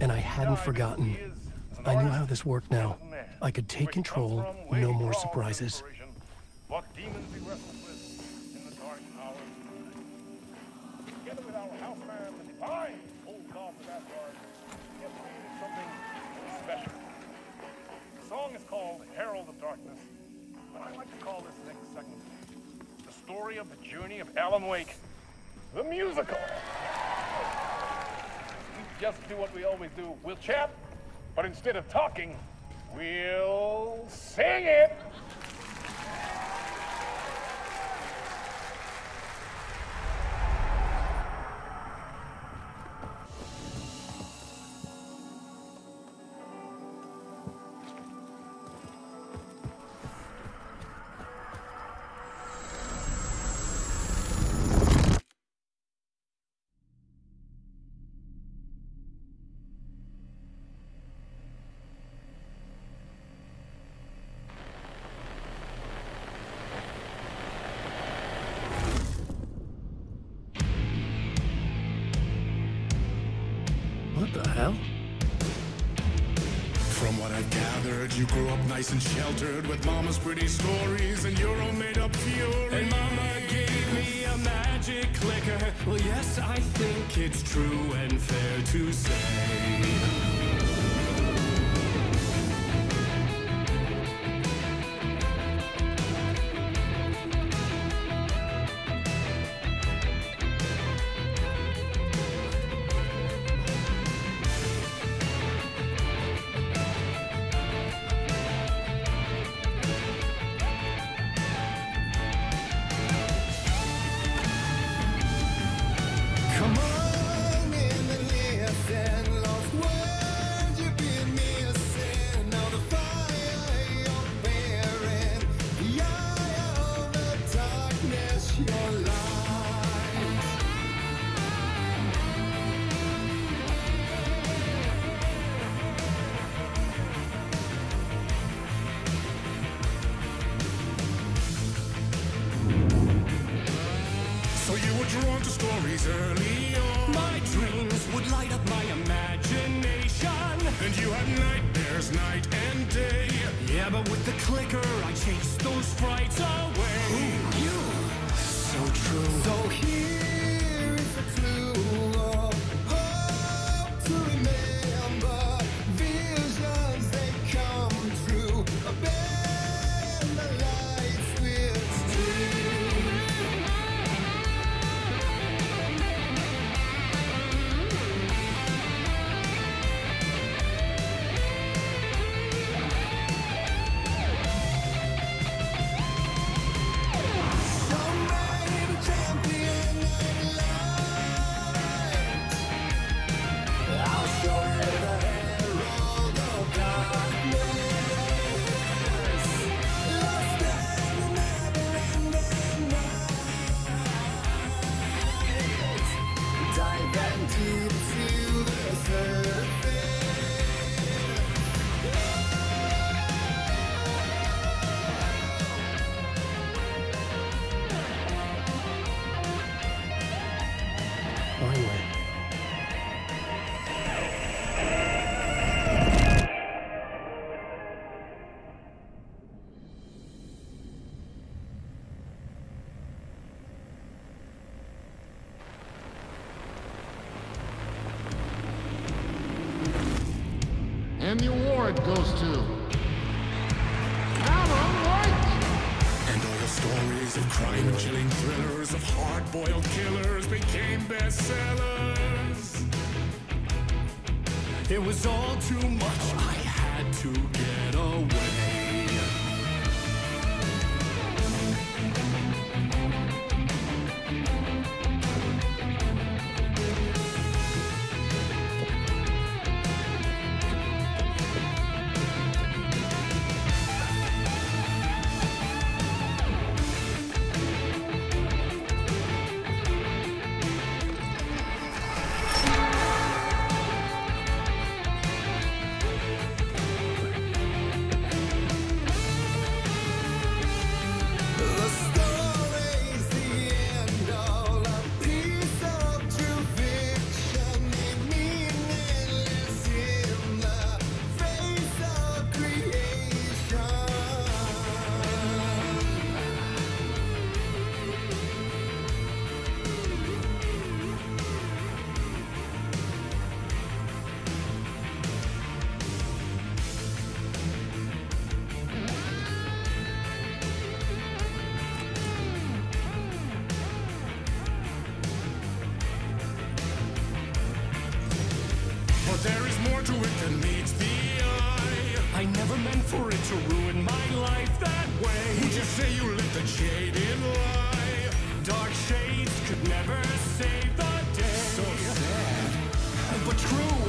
And I hadn't forgotten. I knew how this worked now. I could take control, no more surprises. What demons we wrestle with in the dark hours of the night. Together with our houseman, the divine old god of that yard, we have created something special. The song is called Herald of Darkness, but I like to call this next segment the story of the journey of Alan Wake, the musical. We just do what we always do. We'll chat, but instead of talking, we'll sing it. From what I've gathered, you grew up nice and sheltered with mama's pretty stories and your own made-up fury. And mama gave me a magic clicker. Well, yes, I think it's true and fair to say. Drawn to stories early on. My dreams would light up my imagination. And you had nightmares night and day. Yeah, but with the clicker, I chased those frights away. Ooh, you, so true. So here is the clue of hope to remember. Visions, they come true. Abandon the lights with steel. And the award goes to Alan Wake! And all the stories of crime-chilling thrillers, of hard-boiled killers, became bestsellers. It was all too much, I had to get away. But there is more to it than meets the eye. I never meant for it to ruin my life that way. Would you say you lit the jaded lie? Dark shades could never save the day. So sad, but true.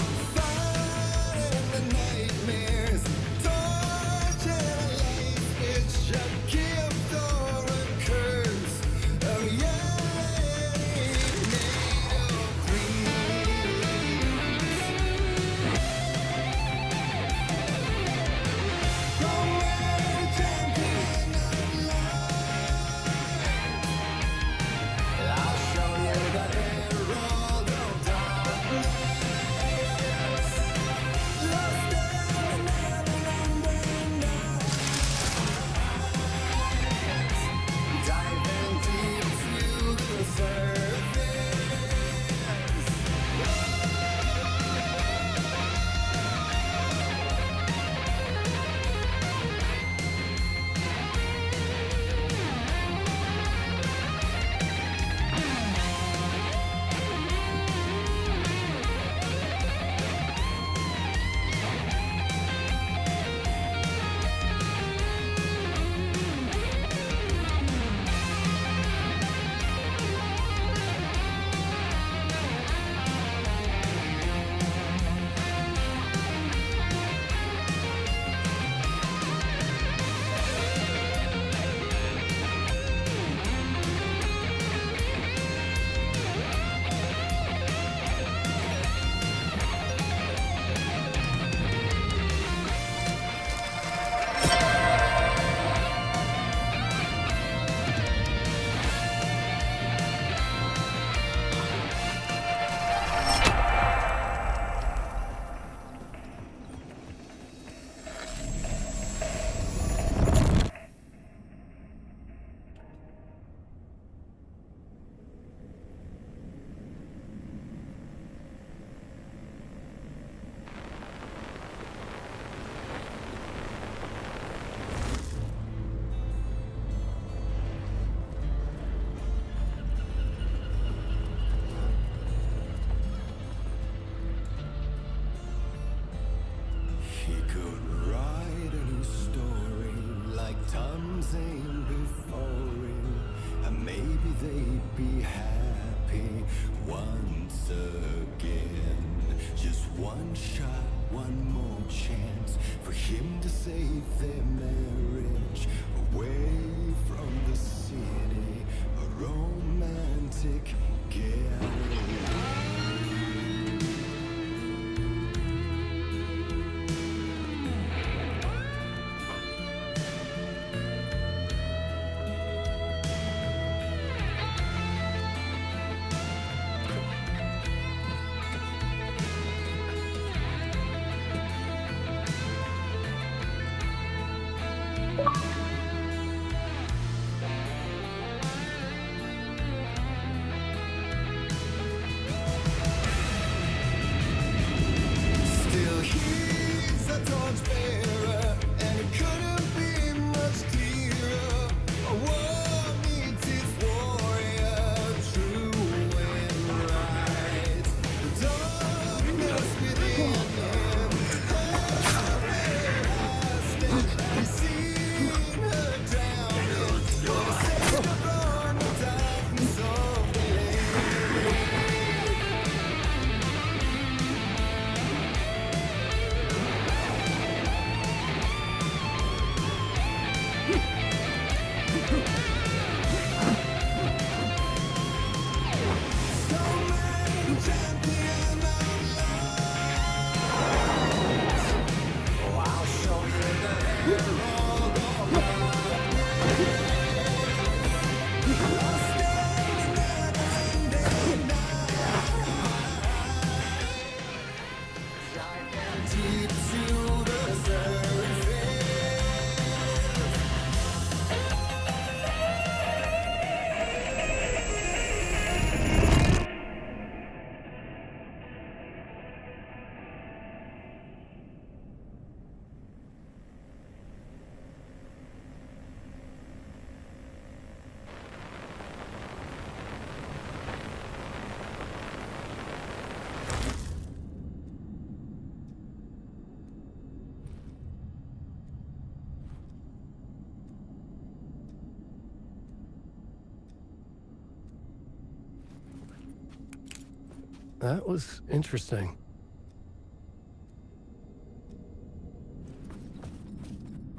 That was interesting.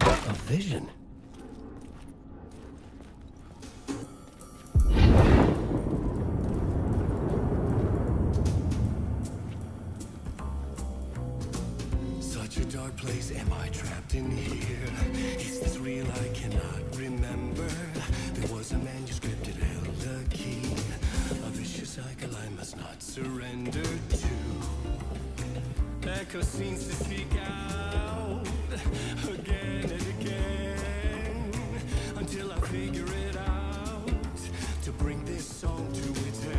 A vision. Such a dark place, am I trapped in here? Is this real? I cannot remember. There was a manuscript that held a key. A vicious cycle I must not surrender to. Echo seems to speak out again and again until I figure it out to bring this song to its end.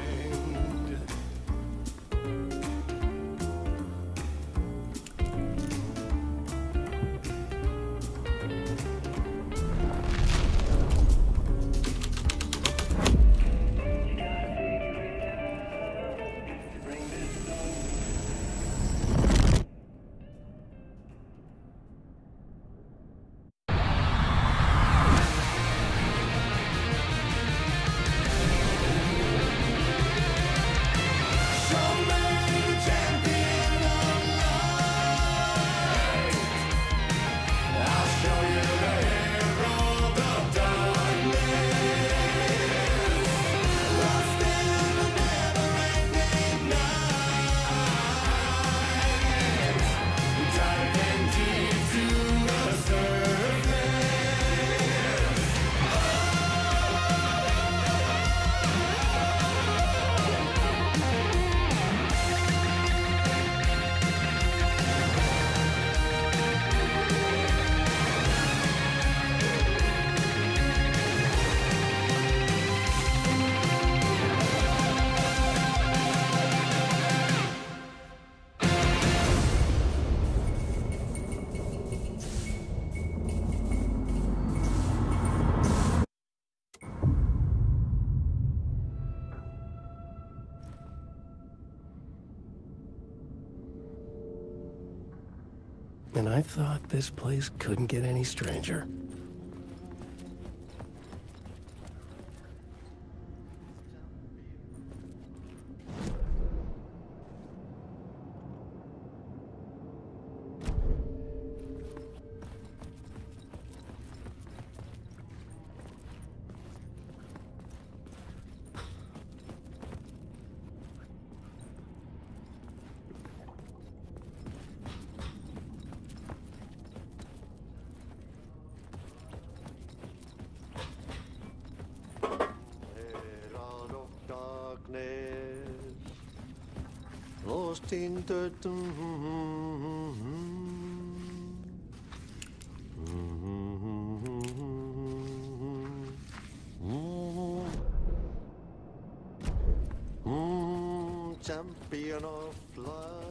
And I thought this place couldn't get any stranger. Lost in the... Champion of love.